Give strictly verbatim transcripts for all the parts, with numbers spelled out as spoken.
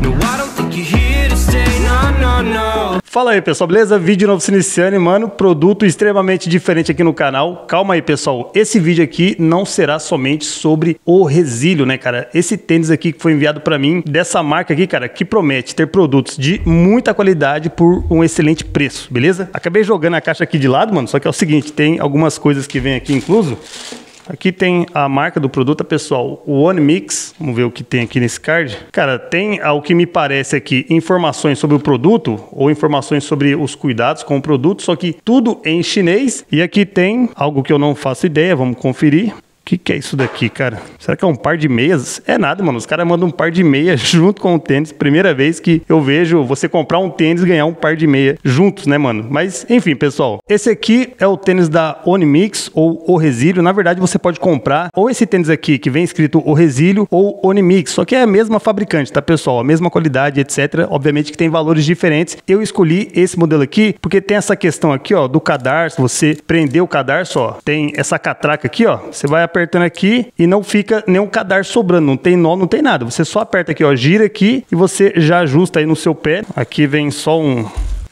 No, I don't think you're here to stay. No, no, no. Fala aí, pessoal, beleza? Vídeo novo se iniciando, mano, produto extremamente diferente aqui no canal. Calma aí, pessoal, esse vídeo aqui não será somente sobre o Resilio, né, cara? Esse tênis aqui que foi enviado pra mim, dessa marca aqui, cara, que promete ter produtos de muita qualidade por um excelente preço, beleza? Acabei jogando a caixa aqui de lado, mano, só que é o seguinte, tem algumas coisas que vem aqui incluso. Aqui tem a marca do produto, pessoal, o OneMix. Vamos ver o que tem aqui nesse card. Cara, tem, ao que me parece aqui, informações sobre o produto ou informações sobre os cuidados com o produto, só que tudo em chinês. E aqui tem algo que eu não faço ideia, vamos conferir. O que, que é isso daqui, cara? Será que é um par de meias? É nada, mano. Os caras mandam um par de meia junto com o tênis. Primeira vez que eu vejo você comprar um tênis e ganhar um par de meia juntos, né, mano? Mas, enfim, pessoal. Esse aqui é o tênis da OneMix ou O-Resilio. Na verdade, você pode comprar ou esse tênis aqui que vem escrito O-Resilio ou OneMix. Só que é a mesma fabricante, tá, pessoal? A mesma qualidade, etcétera. Obviamente que tem valores diferentes. Eu escolhi esse modelo aqui porque tem essa questão aqui, ó, do cadarço. Você prender o cadarço, ó. Tem essa catraca aqui, ó. Você vai apertando aqui e não fica nenhum cadarço sobrando, não tem nó, não tem nada. Você só aperta aqui, ó, gira aqui e você já ajusta aí no seu pé. Aqui vem só um,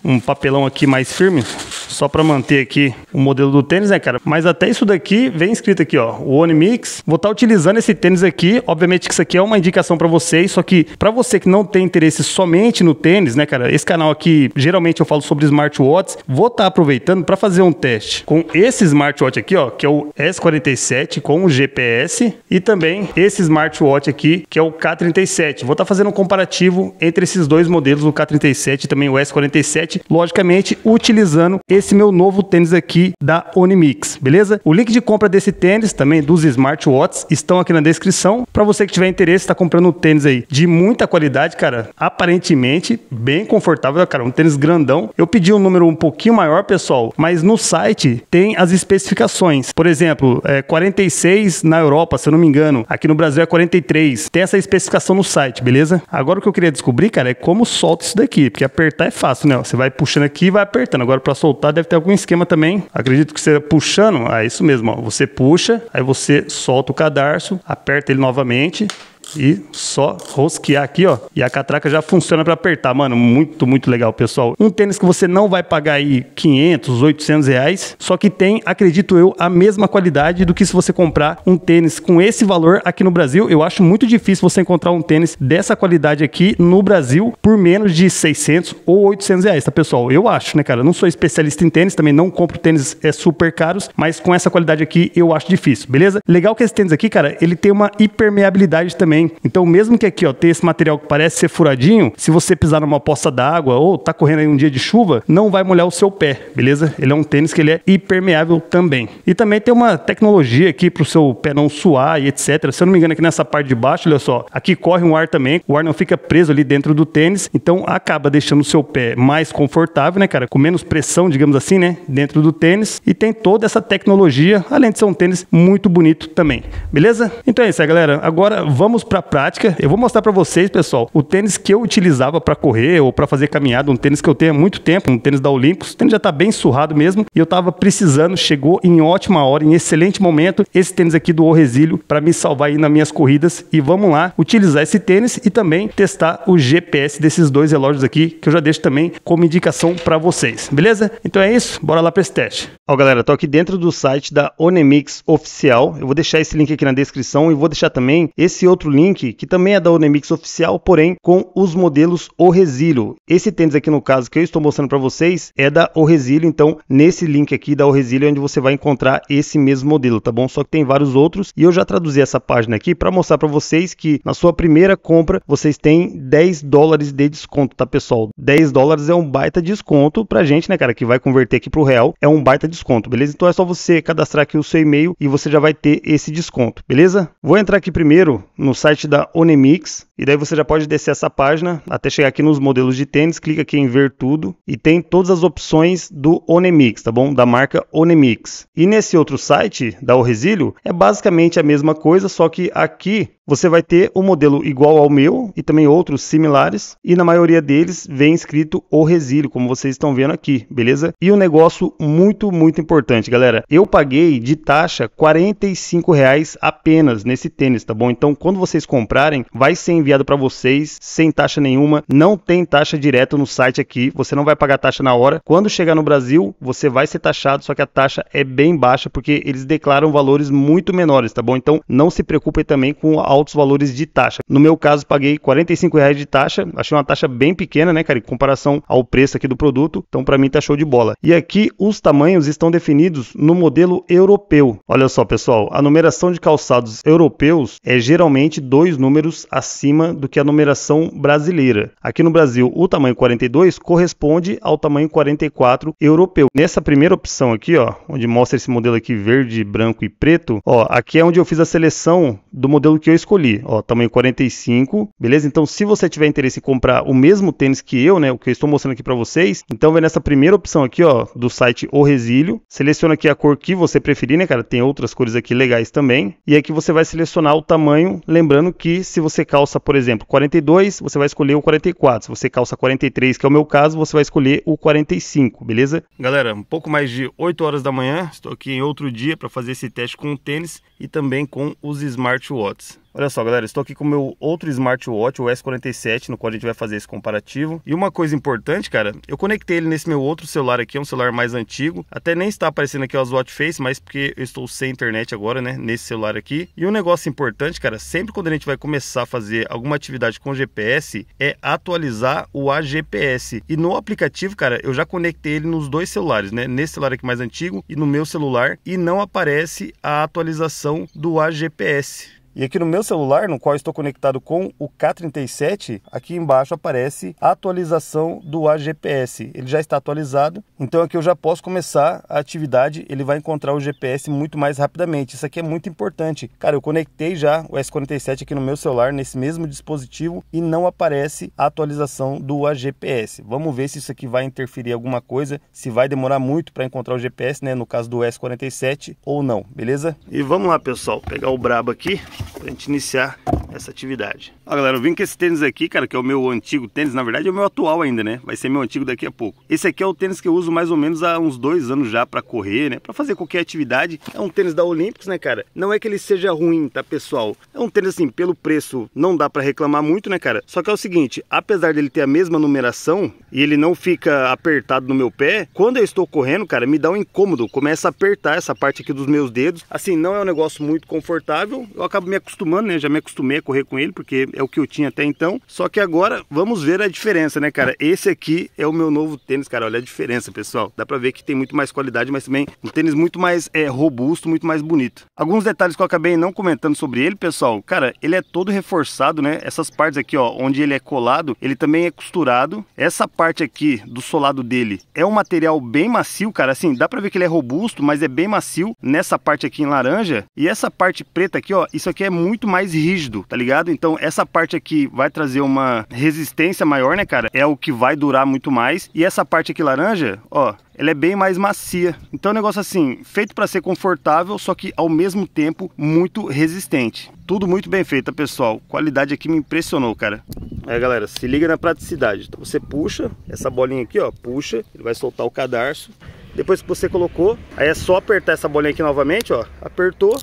um papelão aqui mais firme, só para manter aqui o modelo do tênis, né, cara? Mas até isso daqui vem escrito aqui, ó, o OneMix. Vou estar utilizando esse tênis aqui. Obviamente que isso aqui é uma indicação para vocês, só que para você que não tem interesse somente no tênis, né, cara? Esse canal aqui, geralmente eu falo sobre smartwatches. Vou estar aproveitando para fazer um teste com esse smartwatch aqui, ó, que é o S quarenta e sete com o G P S, e também esse smartwatch aqui, que é o K trinta e sete. Vou estar fazendo um comparativo entre esses dois modelos, o K trinta e sete e também o S quarenta e sete, logicamente utilizando esse Esse meu novo tênis aqui da OneMix, beleza? O link de compra desse tênis, também dos smartwatches, estão aqui na descrição. Para você que tiver interesse, tá comprando um tênis aí de muita qualidade, cara. Aparentemente, bem confortável, cara. Um tênis grandão. Eu pedi um número um pouquinho maior, pessoal, mas no site tem as especificações. Por exemplo, é quarenta e seis na Europa, se eu não me engano. Aqui no Brasil é quarenta e três. Tem essa especificação no site, beleza? Agora o que eu queria descobrir, cara, é como solta isso daqui. Porque apertar é fácil, né? Você vai puxando aqui e vai apertando. Agora, para soltar, deve ter algum esquema também. Acredito que você puxando. Ah, isso mesmo, ó. Você puxa, aí você solta o cadarço, aperta ele novamente e só rosquear aqui, ó. E a catraca já funciona para apertar, mano. Muito, muito legal, pessoal. Um tênis que você não vai pagar aí quinhentos, oitocentos reais. Só que tem, acredito eu, a mesma qualidade do que se você comprar um tênis com esse valor aqui no Brasil. Eu acho muito difícil você encontrar um tênis dessa qualidade aqui no Brasil por menos de seiscentos ou oitocentos reais, tá, pessoal? Eu acho, né, cara? Eu não sou especialista em tênis, também não compro tênis é, super caros, mas com essa qualidade aqui eu acho difícil, beleza? Legal que esse tênis aqui, cara, ele tem uma hipermeabilidade também. Então, mesmo que aqui, ó, ter esse material que parece ser furadinho, se você pisar numa poça d'água ou tá correndo aí um dia de chuva, não vai molhar o seu pé, beleza? Ele é um tênis que ele é impermeável também. E também tem uma tecnologia aqui pro seu pé não suar e etcétera. Se eu não me engano, aqui nessa parte de baixo, olha só, aqui corre um ar também, o ar não fica preso ali dentro do tênis, então acaba deixando o seu pé mais confortável, né, cara? Com menos pressão, digamos assim, né, dentro do tênis. E tem toda essa tecnologia, além de ser um tênis muito bonito também, beleza? Então é isso aí, galera. Agora vamos para a prática. Eu vou mostrar para vocês, pessoal, o tênis que eu utilizava para correr ou para fazer caminhada, um tênis que eu tenho há muito tempo, um tênis da Olympus. O tênis já tá bem surrado mesmo e eu tava precisando, chegou em ótima hora, em excelente momento, esse tênis aqui do O-Resilio para me salvar aí nas minhas corridas. E vamos lá utilizar esse tênis e também testar o G P S desses dois relógios aqui, que eu já deixo também como indicação para vocês, beleza? Então é isso, bora lá para esse teste. Ó, galera, tô aqui dentro do site da OneMix oficial. Eu vou deixar esse link aqui na descrição e vou deixar também esse outro link, que também é da OneMix oficial, porém com os modelos O-Resilio. Esse tênis aqui, no caso, que eu estou mostrando para vocês, é da O-Resilio. Então, nesse link aqui da O-Resilio é onde você vai encontrar esse mesmo modelo, tá bom? Só que tem vários outros e eu já traduzi essa página aqui para mostrar para vocês que na sua primeira compra vocês têm dez dólares de desconto, tá, pessoal? dez dólares é um baita desconto pra gente, né, cara, que vai converter aqui pro real, é um baita desconto, beleza? Então é só você cadastrar aqui o seu e-mail e você já vai ter esse desconto, beleza? Vou entrar aqui primeiro no site da OneMix, e daí você já pode descer essa página até chegar aqui nos modelos de tênis, clica aqui em ver tudo e tem todas as opções do OneMix, tá bom? Da marca OneMix. E nesse outro site da O-Resilio é basicamente a mesma coisa, só que aqui você vai ter o um modelo igual ao meu e também outros similares, e na maioria deles vem escrito O-Resilio, como vocês estão vendo aqui, beleza? E um negócio muito, muito importante, galera. Eu paguei de taxa quarenta e cinco reais apenas nesse tênis, tá bom? Então, quando vocês comprarem, vai ser enviado para vocês sem taxa nenhuma, não tem taxa direta no site aqui, você não vai pagar taxa na hora. Quando chegar no Brasil, você vai ser taxado, só que a taxa é bem baixa, porque eles declaram valores muito menores, tá bom? Então, não se preocupem também com a altos valores de taxa. No meu caso, paguei quarenta e cinco reais de taxa, achei uma taxa bem pequena, né, cara, em comparação ao preço aqui do produto, então pra mim tá show de bola. E aqui os tamanhos estão definidos no modelo europeu. Olha só, pessoal, a numeração de calçados europeus é geralmente dois números acima do que a numeração brasileira. Aqui no Brasil, o tamanho quarenta e dois corresponde ao tamanho quarenta e quatro europeu. Nessa primeira opção aqui, ó, onde mostra esse modelo aqui verde, branco e preto, ó, aqui é onde eu fiz a seleção do modelo que eu escolhi, ó, tamanho quarenta e cinco, beleza? Então, se você tiver interesse em comprar o mesmo tênis que eu, né, o que eu estou mostrando aqui para vocês, então vai nessa primeira opção aqui, ó, do site O-Resilio, seleciona aqui a cor que você preferir, né, cara, tem outras cores aqui legais também, e aqui você vai selecionar o tamanho, lembrando que se você calça, por exemplo, quarenta e dois, você vai escolher o quarenta e quatro, se você calça quarenta e três, que é o meu caso, você vai escolher o quarenta e cinco, beleza? Galera, um pouco mais de oito horas da manhã, estou aqui em outro dia para fazer esse teste com o tênis e também com os smartwatches. Olha só, galera, estou aqui com o meu outro smartwatch, o S quarenta e sete, no qual a gente vai fazer esse comparativo. E uma coisa importante, cara, eu conectei ele nesse meu outro celular aqui, é um celular mais antigo. Até nem está aparecendo aqui as watch face, mas porque eu estou sem internet agora, né, nesse celular aqui. E um negócio importante, cara, sempre quando a gente vai começar a fazer alguma atividade com G P S, é atualizar o A G P S. E no aplicativo, cara, eu já conectei ele nos dois celulares, né, nesse celular aqui mais antigo e no meu celular. E não aparece a atualização do A G P S. E aqui no meu celular, no qual estou conectado com o K trinta e sete, aqui embaixo aparece a atualização do A G P S. Ele já está atualizado, então aqui eu já posso começar a atividade, ele vai encontrar o G P S muito mais rapidamente. Isso aqui é muito importante. Cara, eu conectei já o S quarenta e sete aqui no meu celular, nesse mesmo dispositivo, e não aparece a atualização do A G P S. Vamos ver se isso aqui vai interferir alguma coisa, se vai demorar muito para encontrar o G P S, né, no caso do S quarenta e sete, ou não, beleza? E vamos lá, pessoal, pegar o brabo aqui pra gente iniciar essa atividade. Ó, galera, eu vim com esse tênis aqui, cara, que é o meu antigo tênis, na verdade é o meu atual ainda, né? Vai ser meu antigo daqui a pouco. Esse aqui é o tênis que eu uso mais ou menos há uns dois anos já pra correr, né? Pra fazer qualquer atividade. É um tênis da Olympus, né, cara? Não é que ele seja ruim, tá, pessoal? É um tênis, assim, pelo preço não dá pra reclamar muito, né, cara? Só que é o seguinte, apesar dele ter a mesma numeração e ele não fica apertado no meu pé, quando eu estou correndo, cara, me dá um incômodo. Começa a apertar essa parte aqui dos meus dedos. Assim, não é um negócio muito confortável. Eu acabo me acostumando, né? Já me acostumei a correr com ele, porque é o que eu tinha até então. Só que agora, vamos ver a diferença, né, cara? Esse aqui é o meu novo tênis, cara. Olha a diferença, pessoal. Dá pra ver que tem muito mais qualidade, mas também um tênis muito mais é, robusto, muito mais bonito. Alguns detalhes que eu acabei não comentando sobre ele, pessoal. Cara, ele é todo reforçado, né? Essas partes aqui, ó, onde ele é colado, ele também é costurado. Essa parte aqui do solado dele é um material bem macio, cara. Assim, dá pra ver que ele é robusto, mas é bem macio nessa parte aqui em laranja. E essa parte preta aqui, ó, isso aqui é muito mais rígido, tá ligado? Então essa parte aqui vai trazer uma resistência maior, né, cara? É o que vai durar muito mais. E essa parte aqui laranja, ó, ela é bem mais macia. Então é um negócio assim, feito para ser confortável, só que ao mesmo tempo muito resistente. Tudo muito bem feito, tá, pessoal? Qualidade aqui me impressionou, cara. Aí, galera, se liga na praticidade. Então você puxa essa bolinha aqui, ó, puxa, ele vai soltar o cadarço. Depois que você colocou, aí é só apertar essa bolinha aqui novamente, ó, apertou,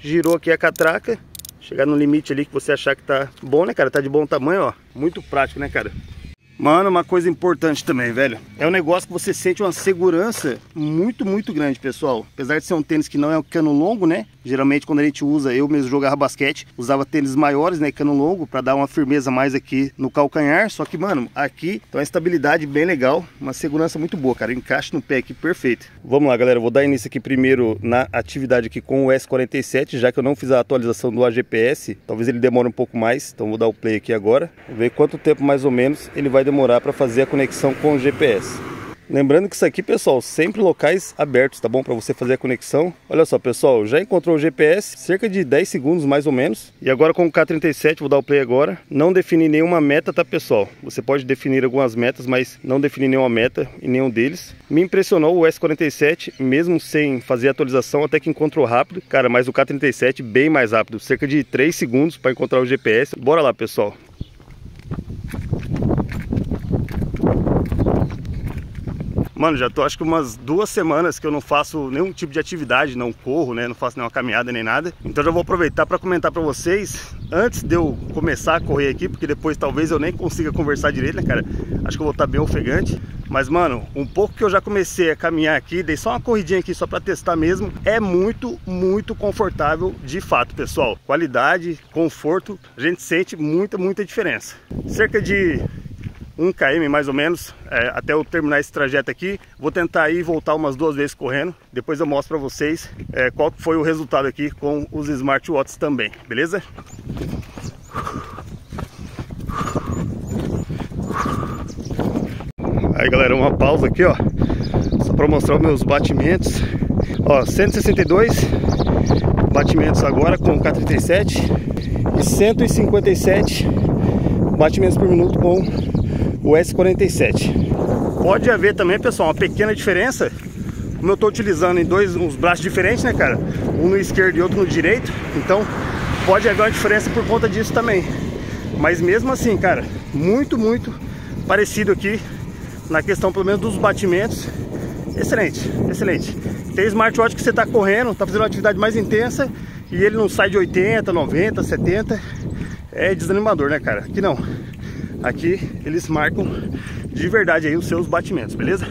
girou aqui a catraca, chegar no limite ali que você achar que tá bom, né, cara? Tá de bom tamanho, ó. Muito prático, né, cara? Mano, uma coisa importante também, velho. É um negócio que você sente uma segurança muito, muito grande, pessoal. Apesar de ser um tênis que não é um cano longo, né? Geralmente quando a gente usa, eu mesmo jogava basquete, usava tênis maiores, né? Cano longo, pra dar uma firmeza mais aqui no calcanhar. Só que, mano, aqui tem uma estabilidade bem legal, uma segurança muito boa, cara. Encaixe no pé aqui, perfeito. Vamos lá, galera. Eu vou dar início aqui primeiro na atividade aqui com o S quarenta e sete, já que eu não fiz a atualização do A G P S. Talvez ele demore um pouco mais, então vou dar o play aqui agora. Vou ver quanto tempo mais ou menos ele vai demorar para fazer a conexão com o G P S. Lembrando que isso aqui, pessoal, sempre locais abertos, tá bom? Para você fazer a conexão. Olha só, pessoal, já encontrou o G P S, cerca de dez segundos mais ou menos. E agora com o K trinta e sete, vou dar o play agora. Não defini nenhuma meta, tá, pessoal? Você pode definir algumas metas, mas não defini nenhuma meta em nenhum deles. Me impressionou o S quarenta e sete, mesmo sem fazer atualização, até que encontrou rápido. Cara, mas o K trinta e sete bem mais rápido, cerca de três segundos para encontrar o G P S. Bora lá, pessoal. Mano, já tô acho que umas duas semanas que eu não faço nenhum tipo de atividade, não corro, né? Não faço nenhuma caminhada nem nada. Então já vou aproveitar para comentar para vocês, antes de eu começar a correr aqui, porque depois talvez eu nem consiga conversar direito, né, cara? Acho que eu vou estar bem ofegante. Mas, mano, um pouco que eu já comecei a caminhar aqui, dei só uma corridinha aqui só pra testar mesmo, é muito, muito confortável de fato, pessoal. Qualidade, conforto, a gente sente muita, muita diferença. Cerca de um quilômetro mais ou menos, é, até eu terminar esse trajeto aqui. Vou tentar ir e voltar umas duas vezes correndo. Depois eu mostro pra vocês é, qual foi o resultado aqui com os smartwatches também, beleza? Aí, galera, uma pausa aqui, ó, só para mostrar os meus batimentos. Ó, cento e sessenta e dois batimentos agora com o K trinta e sete e cento e cinquenta e sete batimentos por minuto com o S quarenta e sete. Pode haver também, pessoal, uma pequena diferença. Como eu estou utilizando em dois uns braços diferentes, né, cara? Um no esquerdo e outro no direito. Então pode haver uma diferença por conta disso também. Mas mesmo assim, cara, muito, muito parecido aqui. Na questão, pelo menos, dos batimentos. Excelente, excelente. Tem smartwatch que você está correndo, está fazendo uma atividade mais intensa e ele não sai de oitenta, noventa, setenta. É desanimador, né, cara? Aqui não. Aqui eles marcam de verdade aí os seus batimentos, beleza?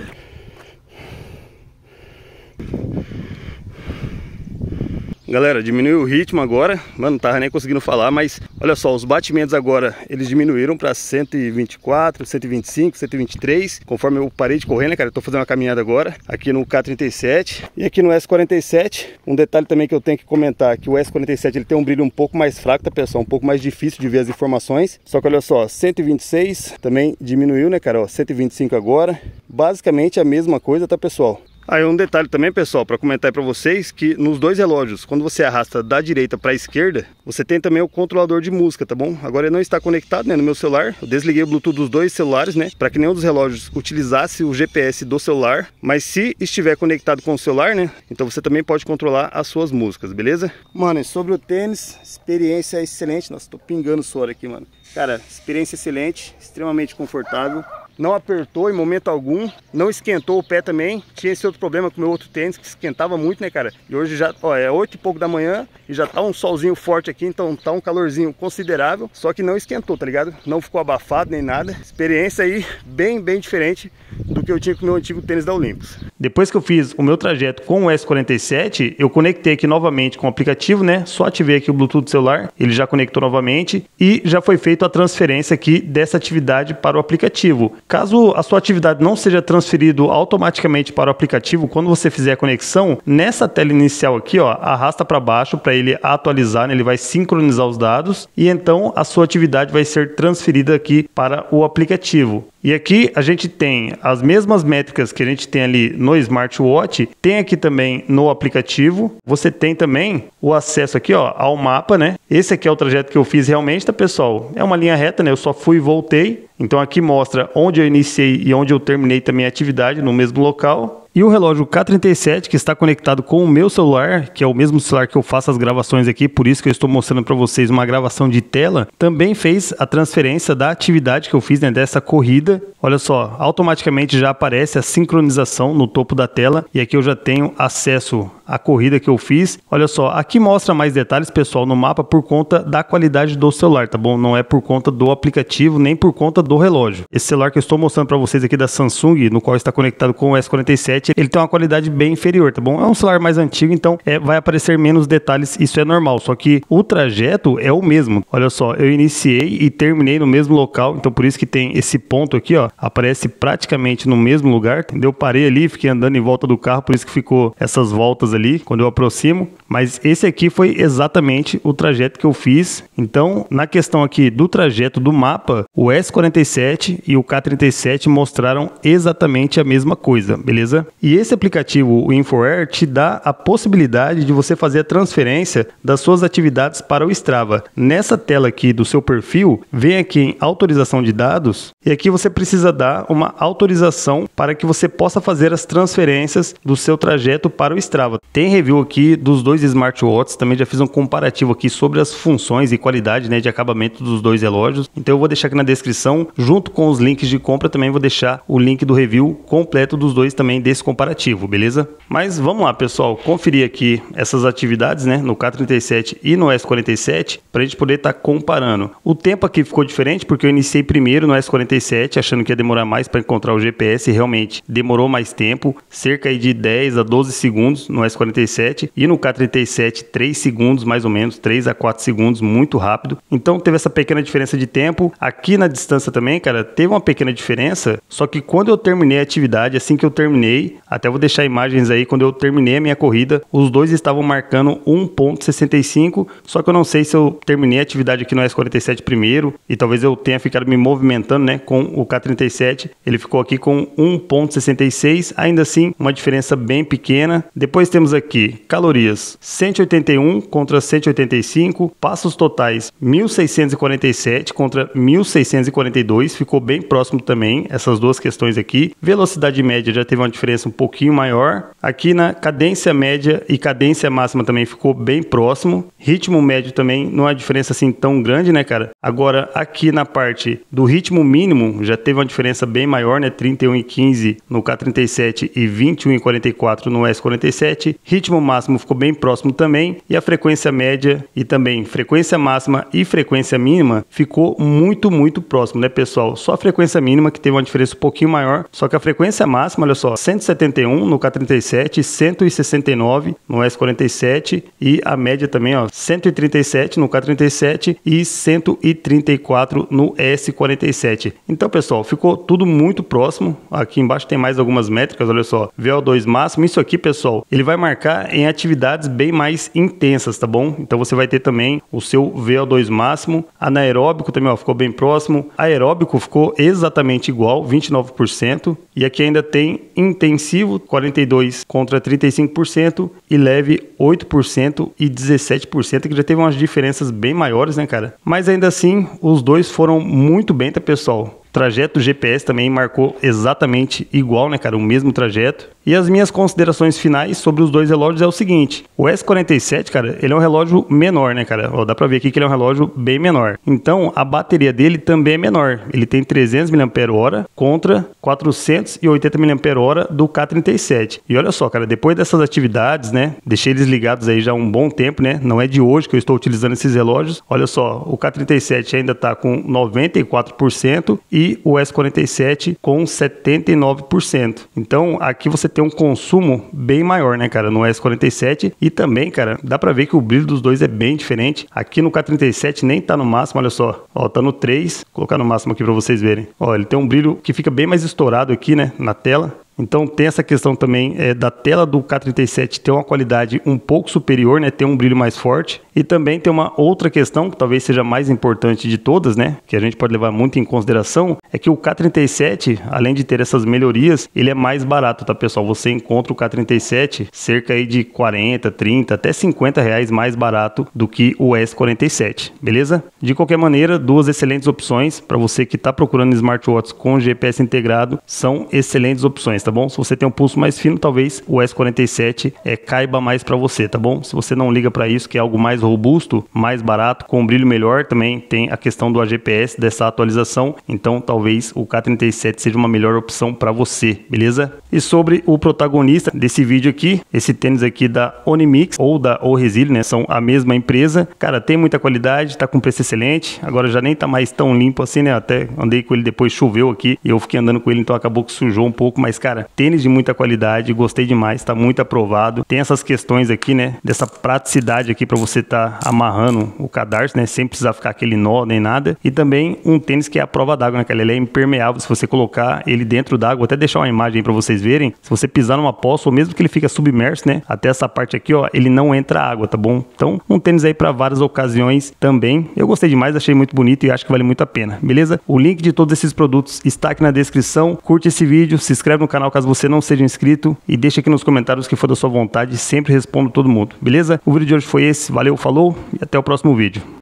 Galera, diminuiu o ritmo agora. Mano, não tava nem conseguindo falar, mas olha só, os batimentos agora, eles diminuíram para cento e vinte e quatro, cento e vinte e cinco, cento e vinte e três, conforme eu parei de correr, né, cara? Eu tô fazendo uma caminhada agora, aqui no K trinta e sete e aqui no S quarenta e sete. Um detalhe também que eu tenho que comentar, é que o S quarenta e sete, ele tem um brilho um pouco mais fraco, tá, pessoal? Um pouco mais difícil de ver as informações. Só que olha só, cento e vinte e seis também diminuiu, né, cara? Ó, cento e vinte e cinco agora. Basicamente a mesma coisa, tá, pessoal? Aí um detalhe também, pessoal, para comentar para vocês, que nos dois relógios, quando você arrasta da direita para a esquerda, você tem também o controlador de música, tá bom? Agora ele não está conectado, né, no meu celular. Eu desliguei o Bluetooth dos dois celulares, né, para que nenhum dos relógios utilizasse o G P S do celular. Mas se estiver conectado com o celular, né, então você também pode controlar as suas músicas, beleza? Mano, e sobre o tênis, experiência excelente. Nossa, tô pingando o suor aqui, mano. Cara, experiência excelente, extremamente confortável. Não apertou em momento algum, não esquentou o pé também. Tinha esse outro problema com o meu outro tênis, que esquentava muito, né, cara? E hoje já, ó, é oito e pouco da manhã e já tá um solzinho forte aqui, então tá um calorzinho considerável. Só que não esquentou, tá ligado? Não ficou abafado nem nada. Experiência aí bem, bem diferente do que eu tinha com o meu antigo tênis da Olympus. Depois que eu fiz o meu trajeto com o S quarenta e sete, eu conectei aqui novamente com o aplicativo, né? Só ativei aqui o Bluetooth do celular, ele já conectou novamente e já foi feita a transferência aqui dessa atividade para o aplicativo. Caso a sua atividade não seja transferida automaticamente para o aplicativo, quando você fizer a conexão, nessa tela inicial aqui, ó, arrasta para baixo para ele atualizar, né? Ele vai sincronizar os dados e então a sua atividade vai ser transferida aqui para o aplicativo. E aqui a gente tem as mesmas métricas que a gente tem ali no smartwatch, tem aqui também no aplicativo. Você tem também o acesso aqui, ó, ao mapa, né? Esse aqui é o trajeto que eu fiz realmente, tá, pessoal? É uma linha reta, né? Eu só fui e voltei. Então aqui mostra onde eu iniciei e onde eu terminei também a atividade no mesmo local. E o relógio K trinta e sete, que está conectado com o meu celular, que é o mesmo celular que eu faço as gravações aqui, por isso que eu estou mostrando para vocês uma gravação de tela, também fez a transferência da atividade que eu fiz, né, dessa corrida. Olha só, automaticamente já aparece a sincronização no topo da tela e aqui eu já tenho acesso a corrida que eu fiz. Olha só, aqui mostra mais detalhes, pessoal, no mapa por conta da qualidade do celular, tá bom? Não é por conta do aplicativo, nem por conta do relógio. Esse celular que eu estou mostrando para vocês aqui da Samsung, no qual está conectado com o S quarenta e sete, ele tem uma qualidade bem inferior, tá bom? É um celular mais antigo, então é, vai aparecer menos detalhes, isso é normal, só que o trajeto é o mesmo. Olha só, eu iniciei e terminei no mesmo local, então por isso que tem esse ponto aqui, ó, aparece praticamente no mesmo lugar, entendeu? Eu parei ali, fiquei andando em volta do carro, por isso que ficou essas voltas ali, quando eu aproximo. Mas esse aqui foi exatamente o trajeto que eu fiz. Então, na questão aqui do trajeto do mapa, o S quarenta e sete e o K trinta e sete mostraram exatamente a mesma coisa, beleza? E esse aplicativo, o InfoAir, te dá a possibilidade de você fazer a transferência das suas atividades para o Strava. Nessa tela aqui do seu perfil, vem aqui em autorização de dados e aqui você precisa dar uma autorização para que você possa fazer as transferências do seu trajeto para o Strava. Tem review aqui dos dois smartwatches, também já fiz um comparativo aqui sobre as funções e qualidade, né, de acabamento dos dois relógios. Então eu vou deixar aqui na descrição, junto com os links de compra, também vou deixar o link do review completo dos dois também desse comparativo, beleza? Mas vamos lá, pessoal, conferir aqui essas atividades, né, no K trinta e sete e no S quarenta e sete, para a gente poder estar tá comparando. O tempo aqui ficou diferente porque eu iniciei primeiro no S quarenta e sete, achando que ia demorar mais para encontrar o G P S, e realmente demorou mais tempo, cerca aí de dez a doze segundos no S quarenta e sete, e no K trinta e sete três segundos mais ou menos, três a quatro segundos, muito rápido. Então teve essa pequena diferença de tempo. Aqui na distância também, cara, teve uma pequena diferença, só que quando eu terminei a atividade, assim que eu terminei, até vou deixar imagens aí, quando eu terminei a minha corrida, os dois estavam marcando um ponto sessenta e cinco, só que eu não sei se eu terminei a atividade aqui no S quarenta e sete primeiro, e talvez eu tenha ficado me movimentando, né, com o K trinta e sete, ele ficou aqui com um ponto sessenta e seis, ainda assim uma diferença bem pequena. Depois temos aqui calorias, cento e oitenta e um contra cento e oitenta e cinco, passos totais mil seiscentos e quarenta e sete contra mil seiscentos e quarenta e dois, ficou bem próximo também essas duas questões aqui. Velocidade média já teve uma diferença um pouquinho maior, aqui na cadência média e cadência máxima também ficou bem próximo, ritmo médio também não há diferença assim tão grande, né, cara? Agora aqui na parte do ritmo mínimo já teve uma diferença bem maior, né, trinta e um e quinze no K trinta e sete e vinte e um e quarenta e quatro no S quarenta e sete, ritmo máximo ficou bem próximo também, e a frequência média e também frequência máxima e frequência mínima ficou muito, muito próximo, né, pessoal? Só a frequência mínima que teve uma diferença um pouquinho maior, só que a frequência máxima, olha só, cento e setenta e um no K trinta e sete, cento e sessenta e nove no S quarenta e sete, e a média também, ó, cento e trinta e sete no K trinta e sete e cento e trinta e quatro no S quarenta e sete. Então, pessoal, ficou tudo muito próximo. Aqui embaixo tem mais algumas métricas, olha só, V O dois máximo. Isso aqui, pessoal, ele vai marcar em atividades bem mais intensas, tá bom? Então você vai ter também o seu V O dois máximo. Anaeróbico também, ó, ficou bem próximo. Aeróbico ficou exatamente igual, vinte e nove por cento. E aqui ainda tem intensivo, quarenta e dois por cento contra trinta e cinco por cento. E leve, oito por cento e dezessete por cento, que já teve umas diferenças bem maiores, né, cara? Mas ainda assim, os dois foram muito bem, tá, pessoal? Trajeto G P S também marcou exatamente igual, né, cara? O mesmo trajeto. E as minhas considerações finais sobre os dois relógios é o seguinte. O S quarenta e sete, cara, ele é um relógio menor, né, cara? Ó, dá pra ver aqui que ele é um relógio bem menor. Então, a bateria dele também é menor. Ele tem trezentos miliampères-hora contra quatrocentos e oitenta miliampères-hora do K trinta e sete. E olha só, cara, depois dessas atividades, né? Deixei eles ligados aí já há um bom tempo, né? Não é de hoje que eu estou utilizando esses relógios. Olha só, o K trinta e sete ainda tá com noventa e quatro por cento e o S quarenta e sete com setenta e nove por cento. Então, aqui você tem um consumo bem maior, né, cara, no S quarenta e sete. E também, cara, dá pra ver que o brilho dos dois é bem diferente. Aqui no K trinta e sete nem tá no máximo, olha só. Ó, tá no três. Vou colocar no máximo aqui pra vocês verem. Ó, ele tem um brilho que fica bem mais estourado aqui, né, na tela. Então tem essa questão também é, da tela do K trinta e sete ter uma qualidade um pouco superior, né? Ter um brilho mais forte. E também tem uma outra questão, que talvez seja a mais importante de todas, né? Que a gente pode levar muito em consideração, é que o K trinta e sete, além de ter essas melhorias, ele é mais barato, tá, pessoal? Você encontra o K trinta e sete cerca aí de quarenta, trinta, até cinquenta reais mais barato do que o S quarenta e sete, beleza? De qualquer maneira, duas excelentes opções para você que está procurando smartwatches com G P S integrado, são excelentes opções, tá bom? Se você tem um pulso mais fino, talvez o S quarenta e sete é, caiba mais para você, tá bom? Se você não liga para isso, que é algo mais robusto, mais barato, com um brilho melhor, também tem a questão do A G P S, dessa atualização, então talvez o K trinta e sete seja uma melhor opção para você, beleza? E sobre o protagonista desse vídeo aqui, esse tênis aqui da OneMix ou da O-Resilio, né? São a mesma empresa. Cara, tem muita qualidade, tá com preço excelente, agora já nem tá mais tão limpo assim, né? Até andei com ele, depois choveu aqui e eu fiquei andando com ele, então acabou que sujou um pouco, mas cara, cara, tênis de muita qualidade, gostei demais, tá muito aprovado. Tem essas questões aqui, né, dessa praticidade aqui para você tá amarrando o cadarço, né, sem precisar ficar aquele nó nem nada. E também um tênis que é a prova d'água, né, cara? Ele é impermeável, se você colocar ele dentro d'água, vou até deixar uma imagem aí pra vocês verem. Se você pisar numa poça, ou mesmo que ele fica submerso, né, até essa parte aqui, ó, ele não entra água, tá bom? Então, um tênis aí para várias ocasiões também. Eu gostei demais, achei muito bonito e acho que vale muito a pena, beleza? O link de todos esses produtos está aqui na descrição. Curte esse vídeo, se inscreve no canal caso você não seja inscrito e deixa aqui nos comentários que for da sua vontade, sempre respondo todo mundo, beleza? O vídeo de hoje foi esse, valeu, falou e até o próximo vídeo.